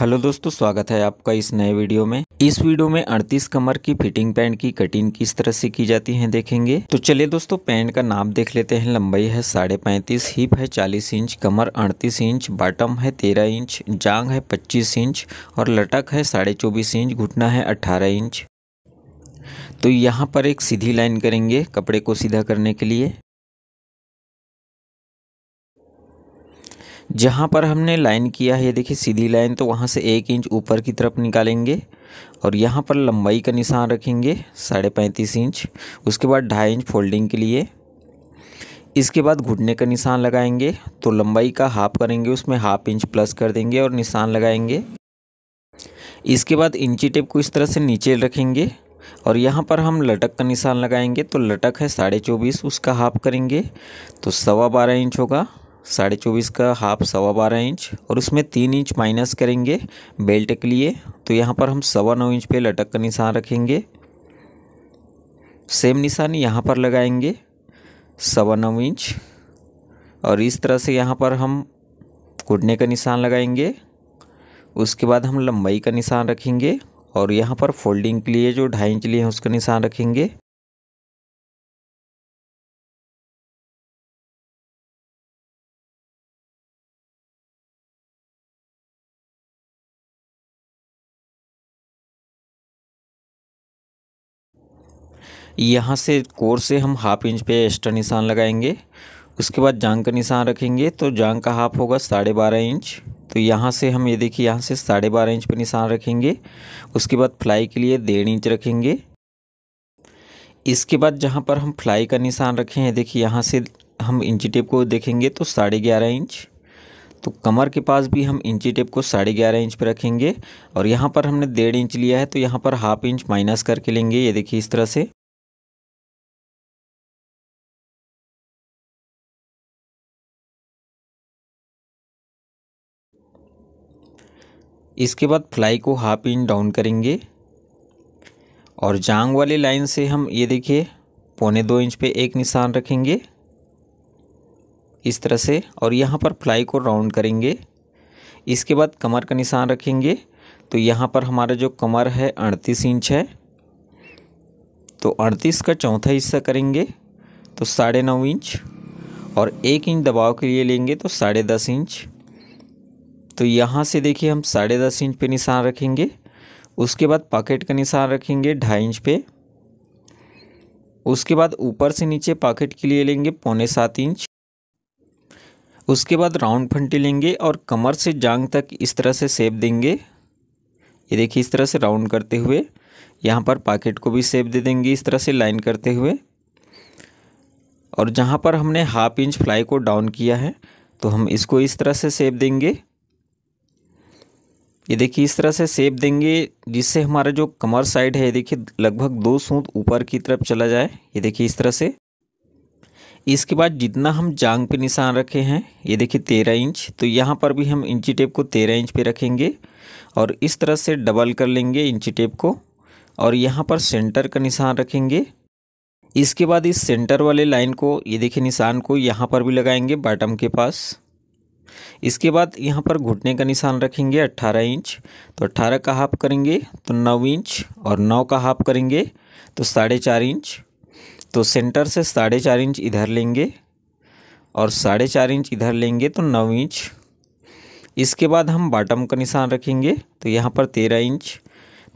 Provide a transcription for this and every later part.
Hello दोस्तों, स्वागत है आपका इस नए वीडियो में। इस वीडियो में 38 कमर की फिटिंग पैंट की कटिंग किस तरह से की जाती है देखेंगे। तो चलिए दोस्तों, पैंट का नाप देख लेते हैं। लंबाई है 35.5, हिप है 40 इंच, कमर 38 इंच, बॉटम है 13 इंच, जांग है 25 इंच और लटक है 24.5 इंच, घुटना है 18 इंच। तो यहाँ पर एक सीधी लाइन करेंगे कपड़े को सीधा करने के लिए। जहाँ पर हमने लाइन किया है, ये देखिए सीधी लाइन, तो वहाँ से 1 इंच ऊपर की तरफ निकालेंगे और यहाँ पर लंबाई का निशान रखेंगे 35.5 इंच। उसके बाद 2.5 इंच फोल्डिंग के लिए। इसके बाद घुटने का निशान लगाएंगे, तो लंबाई का हाफ करेंगे, उसमें 1/2 इंच प्लस कर देंगे और निशान लगाएंगे। इसके बाद इंची टेप को इस तरह से नीचे रखेंगे और यहाँ पर हम लटक का निशान लगाएंगे। तो लटक है 24.5, उसका हाफ करेंगे तो 12.25 इंच होगा। 24.5 का हाफ 12.25 इंच और उसमें 3 इंच माइनस करेंगे बेल्ट के लिए। तो यहाँ पर हम 9.25 इंच पे लटक का निशान रखेंगे। सेम निशान यहाँ पर लगाएंगे 9.25 इंच और इस तरह से यहाँ पर हम घुटने का निशान लगाएंगे। उसके बाद हम लंबाई का निशान रखेंगे और यहाँ पर फोल्डिंग के लिए जो 2.5 इंच लिए हैं उसका निशान रखेंगे। यहाँ से कोर से हम 1/2 इंच पे एक्स्ट्रा निशान लगाएंगे। उसके बाद जांग का निशान रखेंगे, तो जांग का हाफ होगा 12.5 इंच। तो यहाँ से हम, ये देखिए, यहाँ से 12.5 इंच पे निशान रखेंगे। उसके बाद फ्लाई के लिए 1.5 इंच रखेंगे। इसके बाद जहाँ पर हम फ्लाई का निशान रखे हैं, देखिए यहाँ से हम इंची टेप को देखेंगे तो 11.5 इंच। तो कमर के पास भी हम इंची टेप को 11.5 इंच पे रखेंगे और यहाँ पर हमने 1.5 इंच लिया है, तो यहाँ पर 1/2 इंच माइनस करके लेंगे। ये देखिए इस तरह से। इसके बाद फ्लाई को 1/2 इंच डाउन करेंगे और जांग वाली लाइन से हम, ये देखिए, 2.25 इंच पे एक निशान रखेंगे इस तरह से और यहाँ पर फ्लाई को राउंड करेंगे। इसके बाद कमर का निशान रखेंगे, तो यहाँ पर हमारा जो कमर है 38 इंच है, तो 38 का चौथा हिस्सा करेंगे तो 9.5 इंच और 1 इंच दबाव के लिए लेंगे तो 10.5 इंच। तो यहाँ से देखिए हम 10.5 इंच पे निशान रखेंगे। उसके बाद पॉकेट का निशान रखेंगे 2.5 इंच पे। उसके बाद ऊपर से नीचे पॉकेट के लिए लेंगे 6.25 इंच। उसके बाद राउंड फंटी लेंगे और कमर से जांग तक इस तरह से शेप देंगे। ये देखिए इस तरह से राउंड करते हुए यहाँ पर पॉकेट को भी शेप दे देंगे इस तरह से लाइन करते हुए। और जहाँ पर हमने 1/2 इंच फ्लाई को डाउन किया है, तो हम इसको इस तरह से शेप देंगे। ये देखिए इस तरह से शेप देंगे, जिससे हमारा जो कमर साइड है, ये देखिए, लगभग 2 सूत ऊपर की तरफ चला जाए। ये देखिए इस तरह से। इसके बाद जितना हम जांग पे निशान रखे हैं, ये देखिए 13 इंच, तो यहाँ पर भी हम इंची टेप को 13 इंच पे रखेंगे और इस तरह से डबल कर लेंगे इंची टेप को और यहाँ पर सेंटर का निशान रखेंगे। इसके बाद इस सेंटर वाले लाइन को, ये देखिए निशान को, यहाँ पर भी लगाएंगे बॉटम के पास। इसके बाद यहाँ पर घुटने का निशान रखेंगे 18 इंच, तो 18 का हाफ करेंगे तो 9 इंच और 9 का हाफ करेंगे तो 4.5 इंच। तो सेंटर से 4.5 इंच इधर लेंगे और 4.5 इंच इधर लेंगे तो 9 इंच। इसके बाद हम बॉटम का निशान रखेंगे, तो यहाँ पर 13 इंच,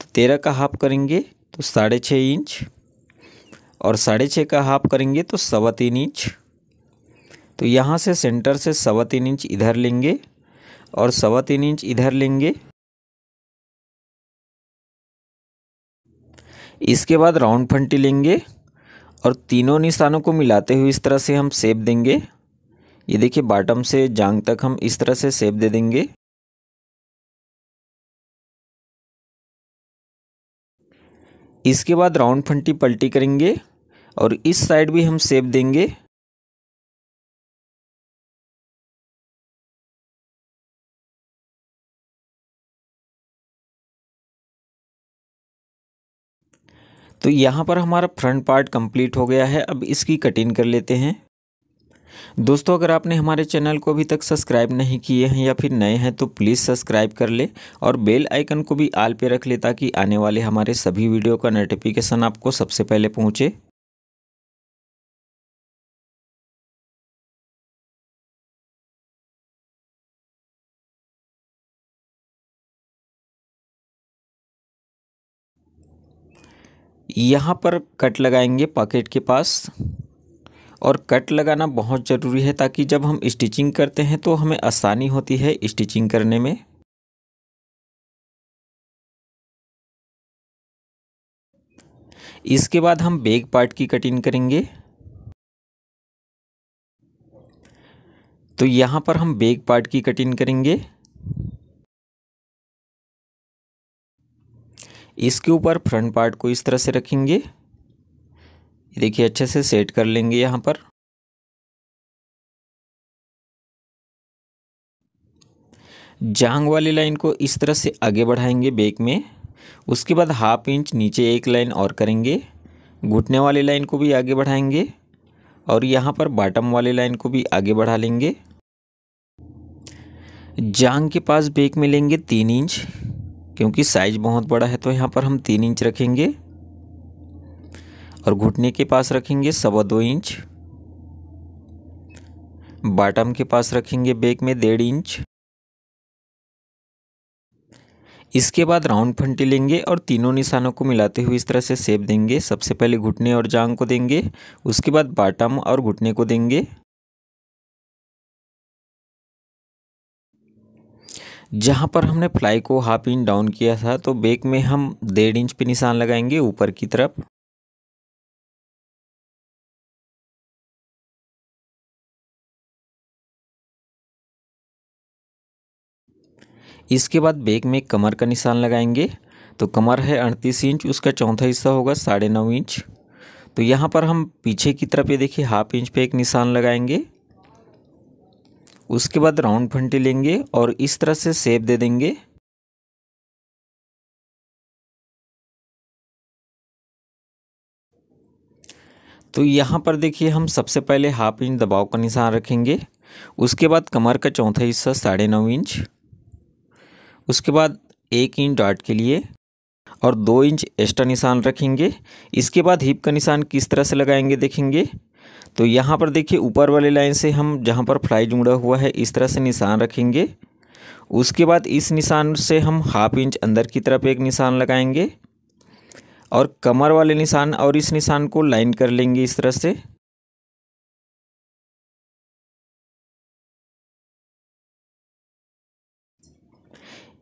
तो 13 का हाफ करेंगे तो 6.5 इंच और 6.5 का हाफ करेंगे तो 3.25 इंच। तो यहाँ से सेंटर से 3.25 इंच इधर लेंगे और 3.25 इंच इधर लेंगे। इसके बाद राउंड फंटी लेंगे और तीनों निशानों को मिलाते हुए इस तरह से हम शेप देंगे। ये देखिए बॉटम से जांग तक हम इस तरह से शेप दे देंगे। इसके बाद राउंड फंटी पलटी करेंगे और इस साइड भी हम शेप देंगे। तो यहाँ पर हमारा फ्रंट पार्ट कंप्लीट हो गया है। अब इसकी कटिंग कर लेते हैं। दोस्तों, अगर आपने हमारे चैनल को अभी तक सब्सक्राइब नहीं किए हैं या फिर नए हैं तो प्लीज़ सब्सक्राइब कर ले और बेल आइकन को भी आल पे रख ले ताकि आने वाले हमारे सभी वीडियो का नोटिफिकेशन आपको सबसे पहले पहुँचे। यहाँ पर कट लगाएंगे पॉकेट के पास, और कट लगाना बहुत ज़रूरी है ताकि जब हम स्टिचिंग करते हैं तो हमें आसानी होती है स्टिचिंग करने में। इसके बाद हम बैक पार्ट की कटिंग करेंगे। तो यहाँ पर हम बैक पार्ट की कटिंग करेंगे। इसके ऊपर फ्रंट पार्ट को इस तरह से रखेंगे, देखिए अच्छे से सेट कर लेंगे यहाँ पर। जांग वाली लाइन को इस तरह से आगे बढ़ाएंगे बैक में। उसके बाद हाफ इंच नीचे एक लाइन और करेंगे, घुटने वाली लाइन को भी आगे बढ़ाएंगे और यहाँ पर बॉटम वाली लाइन को भी आगे बढ़ा लेंगे। जांग के पास बैक में लेंगे 3 इंच, क्योंकि साइज बहुत बड़ा है तो यहाँ पर हम 3 इंच रखेंगे, और घुटने के पास रखेंगे 2.25 इंच, बॉटम के पास रखेंगे बैक में 1.5 इंच। इसके बाद राउंड फंटी लेंगे और तीनों निशानों को मिलाते हुए इस तरह से शेप देंगे। सबसे पहले घुटने और जांघ को देंगे, उसके बाद बॉटम और घुटने को देंगे। जहाँ पर हमने फ्लाई को हाफ इंच डाउन किया था तो बैक में हम 1.5 इंच पे निशान लगाएंगे ऊपर की तरफ। इसके बाद बैक में कमर का निशान लगाएंगे। तो कमर है 38 इंच, उसका चौथा हिस्सा होगा 9.5 इंच। तो यहाँ पर हम पीछे की तरफ ये देखिए हाफ इंच पे एक निशान लगाएंगे। उसके बाद राउंड फंटी लेंगे और इस तरह से शेप दे देंगे। तो यहाँ पर देखिए हम सबसे पहले हाफ इंच दबाव का निशान रखेंगे, उसके बाद कमर का चौथा हिस्सा 9.5 इंच, उसके बाद 1 इंच डॉट के लिए और 2 इंच एक्स्ट्रा निशान रखेंगे। इसके बाद हिप का निशान किस तरह से लगाएंगे देखेंगे। तो यहाँ पर देखिए ऊपर वाली लाइन से हम जहाँ पर फ्लाई जुड़ा हुआ है इस तरह से निशान रखेंगे। उसके बाद इस निशान से हम हाफ इंच अंदर की तरफ एक निशान लगाएंगे और कमर वाले निशान और इस निशान को लाइन कर लेंगे इस तरह से।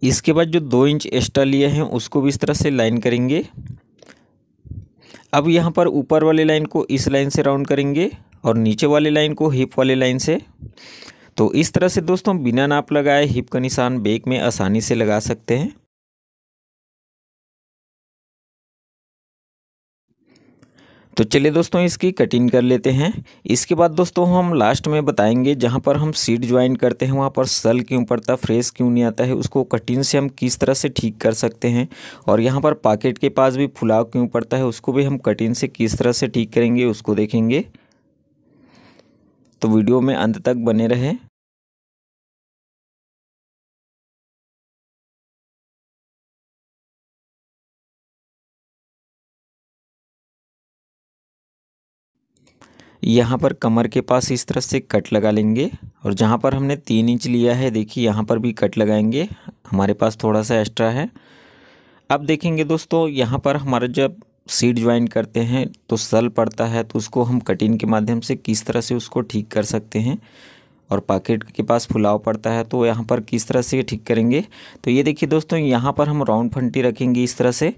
इसके बाद जो 2 इंच एक्स्ट्रा लिए हैं उसको भी इस तरह से लाइन करेंगे। अब यहाँ पर ऊपर वाली लाइन को इस लाइन से राउंड करेंगे और नीचे वाली लाइन को हिप वाली लाइन से। तो इस तरह से दोस्तों बिना नाप लगाए हिप का निशान बैक में आसानी से लगा सकते हैं। तो चलिए दोस्तों इसकी कटिंग कर लेते हैं। इसके बाद दोस्तों हम लास्ट में बताएंगे जहाँ पर हम सीट ज्वाइन करते हैं वहाँ पर सल क्यों पड़ता, फ्रेस क्यों नहीं आता है, उसको कटिंग से हम किस तरह से ठीक कर सकते हैं। और यहाँ पर पॉकेट के पास भी फुलाव क्यों पड़ता है उसको भी हम कटिंग से किस तरह से ठीक करेंगे उसको देखेंगे। तो वीडियो में अंत तक बने रहें। यहाँ पर कमर के पास इस तरह से कट लगा लेंगे और जहाँ पर हमने 3 इंच लिया है देखिए यहाँ पर भी कट लगाएंगे, हमारे पास थोड़ा सा एक्स्ट्रा है। अब देखेंगे दोस्तों यहाँ पर हमारा जब सीट ज्वाइन करते हैं तो सल पड़ता है, तो उसको हम कटिंग के माध्यम से किस तरह से उसको ठीक कर सकते हैं। और पॉकेट के पास फुलाव पड़ता है तो यहाँ पर किस तरह से ठीक करेंगे। तो ये देखिए दोस्तों यहाँ पर हम राउंड फंटी रखेंगे इस तरह से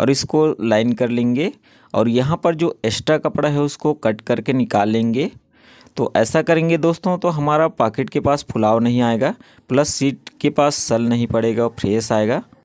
और इसको लाइन कर लेंगे और यहाँ पर जो एक्स्ट्रा कपड़ा है उसको कट करके निकाल लेंगे। तो ऐसा करेंगे दोस्तों तो हमारा पॉकेट के पास फुलाव नहीं आएगा, प्लस सीट के पास सल नहीं पड़ेगा, फ्रेश आएगा।